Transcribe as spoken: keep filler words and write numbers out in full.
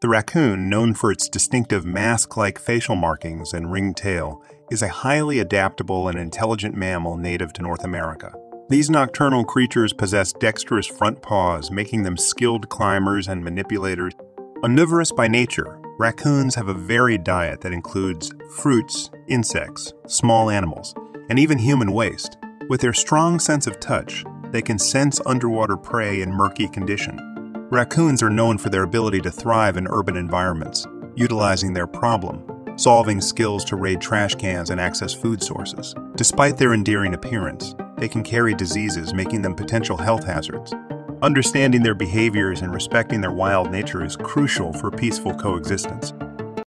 The raccoon, known for its distinctive mask-like facial markings and ringed tail, is a highly adaptable and intelligent mammal native to North America. These nocturnal creatures possess dexterous front paws, making them skilled climbers and manipulators. Omnivorous by nature, raccoons have a varied diet that includes fruits, insects, small animals, and even human waste. With their strong sense of touch, they can sense underwater prey in murky conditions. Raccoons are known for their ability to thrive in urban environments, utilizing their problem-solving skills to raid trash cans and access food sources. Despite their endearing appearance, they can carry diseases, making them potential health hazards. Understanding their behaviors and respecting their wild nature is crucial for peaceful coexistence.